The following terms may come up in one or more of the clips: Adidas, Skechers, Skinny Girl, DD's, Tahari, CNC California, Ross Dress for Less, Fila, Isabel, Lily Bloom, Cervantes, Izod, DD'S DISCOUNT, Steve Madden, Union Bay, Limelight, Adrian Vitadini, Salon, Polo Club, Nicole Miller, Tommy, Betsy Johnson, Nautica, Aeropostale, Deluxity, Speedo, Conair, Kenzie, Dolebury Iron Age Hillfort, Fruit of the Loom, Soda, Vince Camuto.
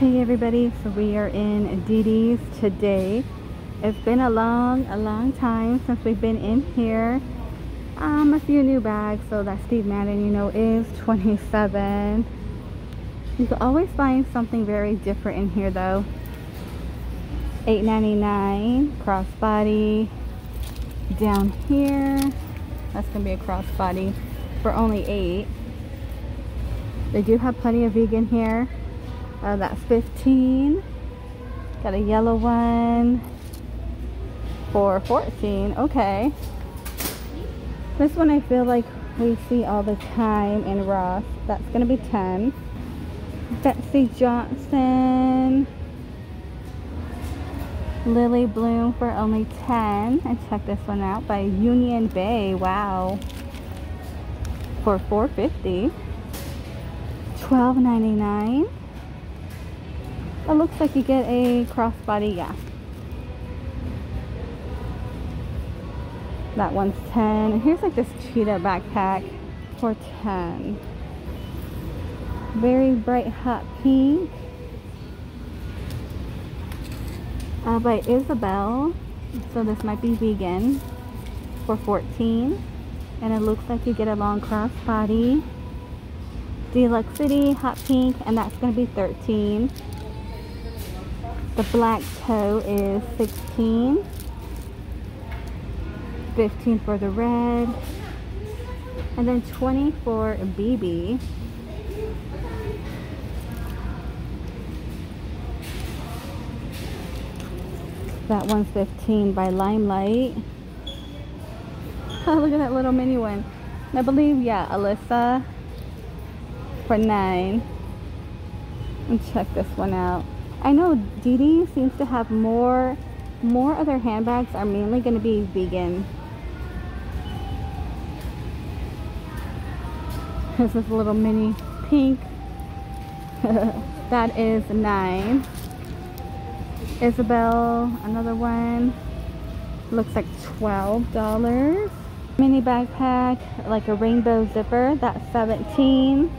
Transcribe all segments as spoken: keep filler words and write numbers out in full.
Hey everybody, so we are in D D's today. It's been a long, a long time since we've been in here. Um, a few new bags, so that Steve Madden, you know, is twenty-seven. You can always find something very different in here though. eight ninety-nine, crossbody. Down here, that's gonna be a crossbody for only eight. They do have plenty of vegan here. Uh, that's fifteen. Got a yellow one for fourteen. Okay, this one I feel like we see all the time in Ross. That's gonna be ten. Betsy Johnson, Lily Bloom for only ten. And check this one out by Union Bay. Wow, for four fifty. twelve ninety-nine. It looks like you get a crossbody, yeah. That one's ten. And here's like this cheetah backpack for ten. Very bright hot pink. Uh, by Isabel. So this might be vegan for fourteen. And it looks like you get a long crossbody. Deluxity, hot pink, and that's going to be thirteen. The black toe is sixteen, fifteen for the red, and then twenty for B B. That one's fifteen by Limelight. Oh, look at that little mini one. I believe, yeah, Alyssa for nine. And check this one out. I know D D seems to have more, more other handbags are mainly going to be vegan. Here's this little mini pink. That is nine. Isabel, another one. Looks like twelve dollars. Mini backpack, like a rainbow zipper. That's seventeen.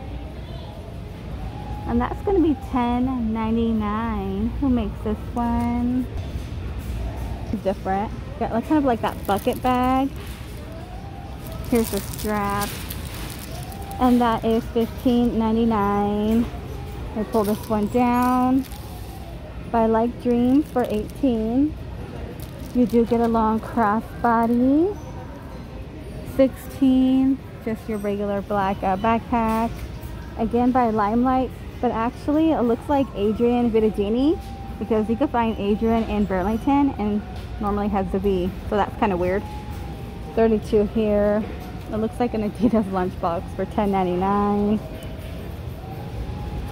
And that's going to be ten ninety-nine. Who makes this one? It's different. Got like kind of like that bucket bag. Here's the strap. And that is fifteen ninety-nine. I pull this one down. By Like Dreams for eighteen. You do get a long crossbody. sixteen. Just your regular black uh, backpack. Again by Limelight. But actually, it looks like Adrian Vitadini, because you can find Adrian in Burlington and normally has the V, so that's kind of weird. thirty-two here. It looks like an Adidas lunchbox for ten ninety-nine.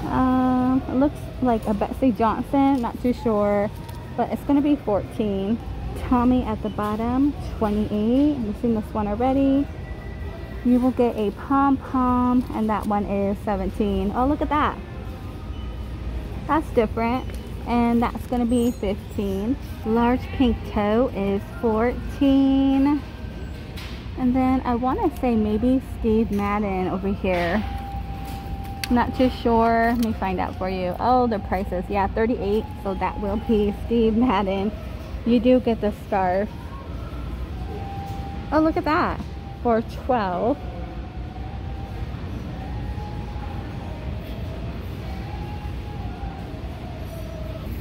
Um, it looks like a Betsy Johnson, not too sure, but it's going to be fourteen. Tommy at the bottom, twenty-eight. You've seen this one already. You will get a pom-pom, and that one is seventeen. Oh, look at that. That's different, and that's going to be fifteen. Large pink toe is fourteen. And then I want to say maybe Steve Madden over here. Not too sure. Let me find out for you. Oh, the prices. Yeah, thirty-eight, so that will be Steve Madden. You do get the scarf. Oh, look at that. For twelve.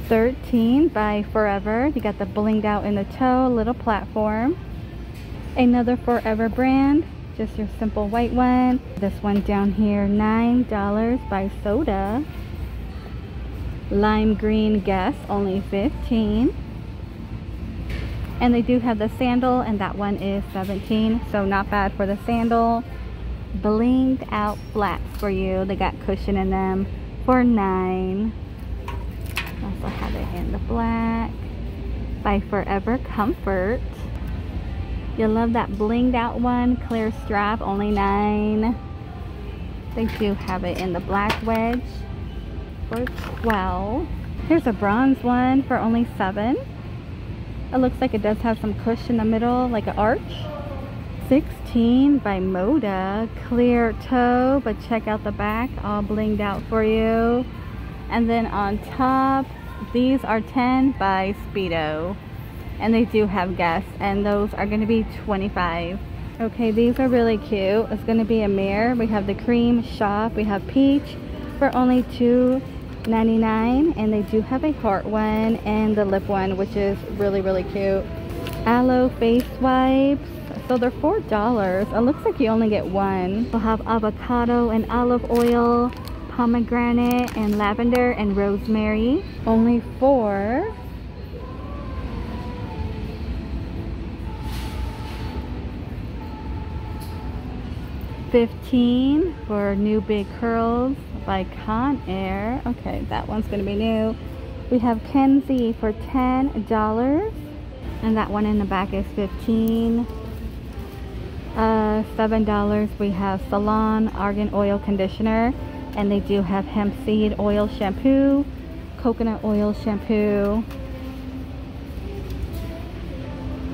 thirteen by Forever. You got the blinged out in the toe, little platform. Another Forever brand, just your simple white one. This one down here, nine dollars by Soda. Lime green Guess, only fifteen. And they do have the sandal, and that one is seventeen, so not bad for the sandal. Blinged out flats for you. They got cushion in them for nine. Also have it in the black by Forever Comfort. You'll love that blinged out one, clear strap, only nine. They do have it in the black wedge for twelve. Here's a bronze one for only seven. It looks like it does have some cushion in the middle, like an arch. sixteen by Moda, clear toe, but check out the back, all blinged out for you. And then on top, these are ten by Speedo. And they do have guests, and those are going to be twenty-five. Okay, these are really cute. It's going to be a mirror. We have the cream shop. We have peach for only two ninety-nine, and they do have a heart one and the lip one, which is really, really cute. Aloe face wipes. So they're four dollars. It looks like you only get one. We'll have avocado and olive oil, pomegranate and lavender and rosemary. Only four. fifteen for new big curls by Conair. Okay, that one's gonna be new. We have Kenzie for ten dollars, and that one in the back is fifteen. Uh, seven dollars. We have Salon Argan Oil Conditioner, and they do have hemp seed oil shampoo, coconut oil shampoo.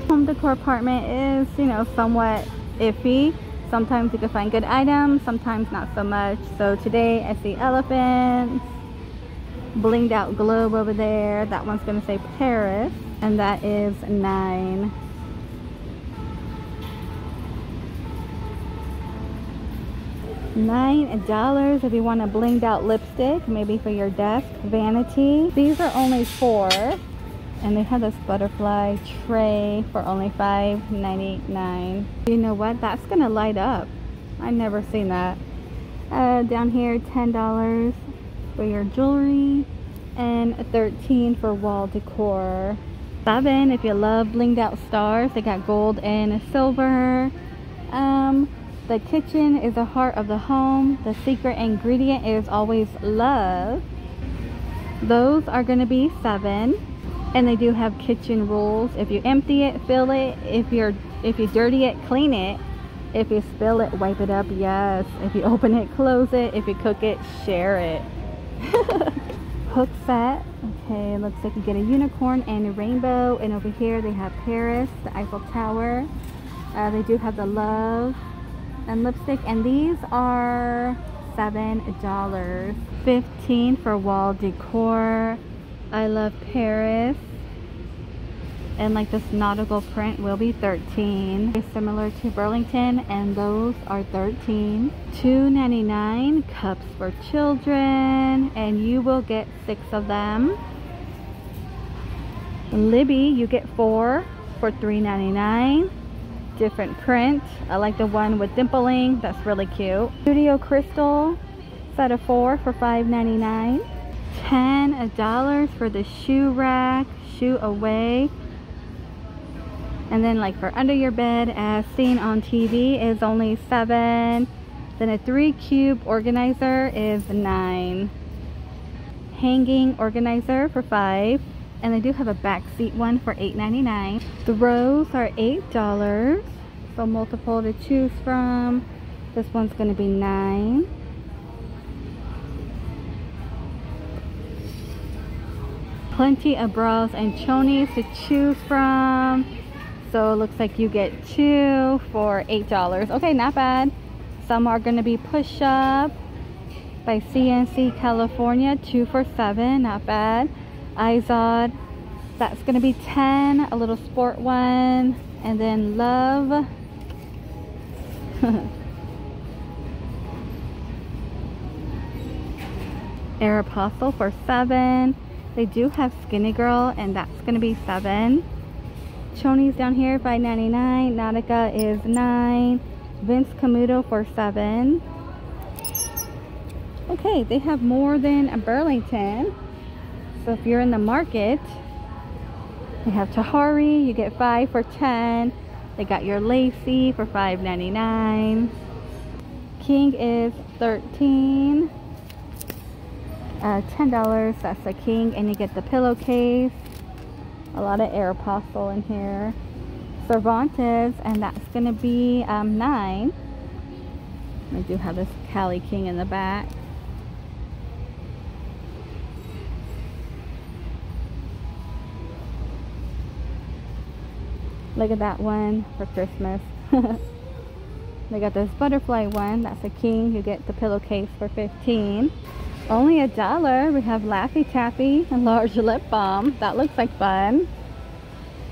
Home decor apartment is, you know, somewhat iffy. Sometimes you can find good items, sometimes not so much. So today I see elephants, blinged out globe over there. That one's gonna say Paris, and that is nine. nine dollars if you want a blinged out lipstick, maybe for your desk, vanity. These are only four, and they have this butterfly tray for only five ninety-nine. You know what, that's gonna light up. I've never seen that. Uh, down here, ten dollars for your jewelry, and thirteen dollars for wall decor. Seven if you love blinged out stars. They got gold and silver. Um, the kitchen is the heart of the home. The secret ingredient is always love. Those are gonna be seven. And they do have kitchen rules. If you empty it, fill it. If you're if you dirty it, clean it. If you spill it, wipe it up. Yes. If you open it, close it. If you cook it, share it. Hook set. Okay, looks like you get a unicorn and a rainbow. And over here they have Paris, the Eiffel Tower. Uh, they do have the love and lipstick, and these are seven dollars. fifteen dollars for wall decor. I love Paris, and like this nautical print will be thirteen. It's similar to Burlington, and those are thirteen. Two ninety-nine cups for children, and you will get six of them. Libby, you get four for three ninety-nine. Different print. I like the one with dimpling. That's really cute. Studio Crystal, set of four for five ninety-nine. ten dollars for the shoe rack, shoe away. And then like for under your bed as seen on T V is only seven. Then a three cube organizer is nine. Hanging organizer for five. And they do have a backseat one for eight ninety-nine. The rows are eight dollars. So multiple to choose from. This one's gonna be nine. Plenty of bras and chonies to choose from. So it looks like you get two for eight dollars. Okay, not bad. Some are gonna be push-up by C N C California, two for seven, not bad. Izod, that's gonna be ten, a little sport one. And then love. Aeropostale for seven. They do have Skinny Girl, and that's gonna be seven. Chonies down here, five ninety-nine. Nautica is nine. Vince Camuto for seven. Okay, they have more than a Burlington. So if you're in the market, they have Tahari, you get five for ten. They got your Lacey for five ninety-nine. King is thirteen. Uh, ten dollars, that's the king, and you get the pillowcase. A lot of Aeropostale in here. Cervantes, and that's gonna be um, nine. I do have this Cali King in the back. Look at that one for Christmas. They got this butterfly one, that's a king. You get the pillowcase for fifteen. Only a dollar. We have Laffy Taffy and large lip balm. That looks like fun.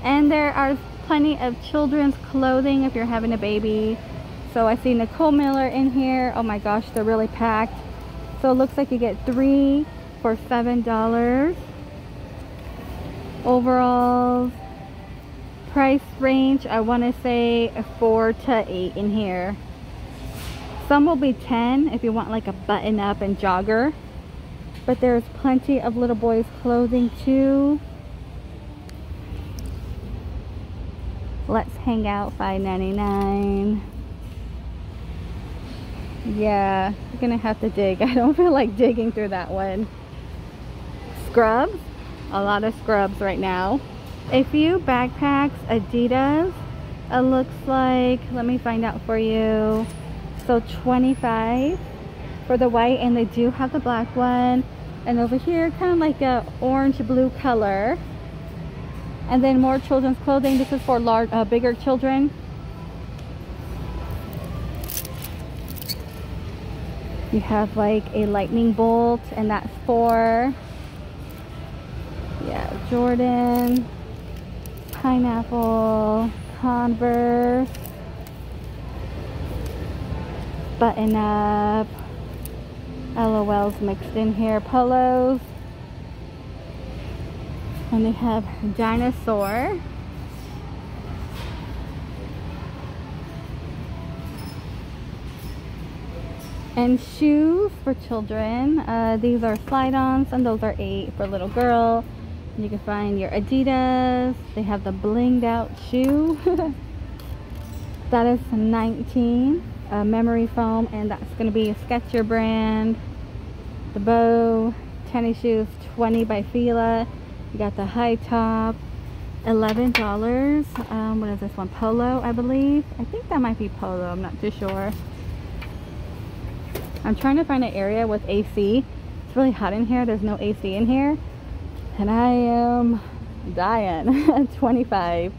And there are plenty of children's clothing if you're having a baby. So I see Nicole Miller in here. Oh my gosh, they're really packed. So it looks like you get three for seven dollars. Overall price range, I want to say a four to eight in here. Some will be ten if you want like a button up and jogger. But there's plenty of little boys clothing too. Let's Hang Out, five ninety-nine. Yeah, you're gonna have to dig. I don't feel like digging through that one. Scrubs, a lot of scrubs right now. A few backpacks, Adidas. It looks like, let me find out for you. So twenty-five for the white, and they do have the black one. And over here, kind of like a orange blue color. And then more children's clothing. This is for large, uh, bigger children. You have like a lightning bolt, and that's for, yeah, Jordan, pineapple, Converse, button up, LOLs mixed in here, polos. And they have dinosaur. And shoes for children. Uh, these are slide-ons, and those are eight for little girl. You can find your Adidas. They have the blinged out shoe. That is nineteen. Uh, memory foam, and that's going to be a Skechers brand. The bow, tennis shoes, twenty by Fila. You got the high top, eleven dollars. Um, what is this one? Polo, I believe. I think that might be Polo. I'm not too sure. I'm trying to find an area with A C. It's really hot in here. There's no A C in here. And I am dying. twenty-five.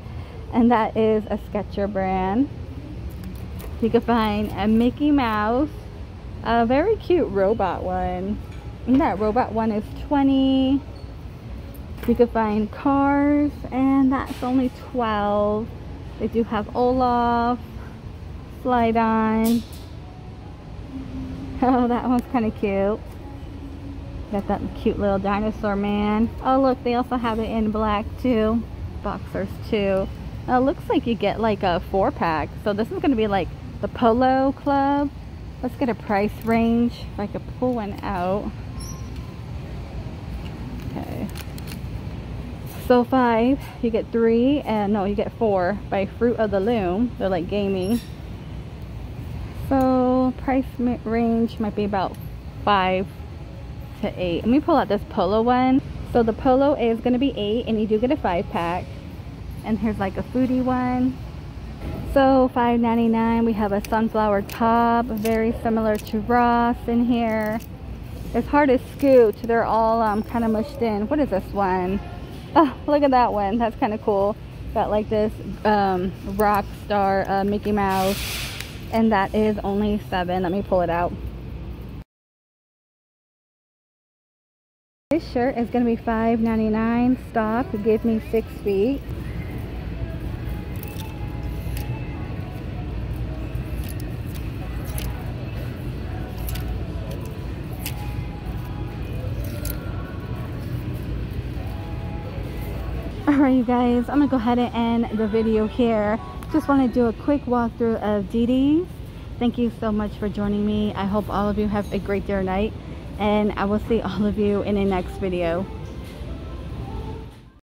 And that is a Skechers brand. You can find a Mickey Mouse. A very cute robot one. And that robot one is twenty dollars. You can find cars, and that's only twelve. They do have Olaf, slide on. Oh, that one's kind of cute. Got that cute little dinosaur man. Oh look, they also have it in black too. Boxers too. Now, it looks like you get like a four pack. So this is gonna be like the Polo Club. Let's get a price range if I could pull one out. Okay. So five, you get three, and no, you get four by Fruit of the Loom. They're like gaming. So price range might be about five to eight. Let me pull out this Polo one. So the Polo is gonna be eight, and you do get a five pack. And here's like a foodie one. So five ninety-nine, we have a sunflower top, very similar to Ross in here. It's hard to scoot. They're all um, kind of mushed in. What is this one? Oh, look at that one. That's kind of cool. Got like this um, rock star uh, Mickey Mouse. And that is only seven. Let me pull it out. This shirt is going to be five ninety-nine. Stop. Give me six feet. Alright you guys, I'm gonna go ahead and end the video here. Just want to do a quick walkthrough of D D's. Thank you so much for joining me. I hope all of you have a great day or night, and I will see all of you in the next video.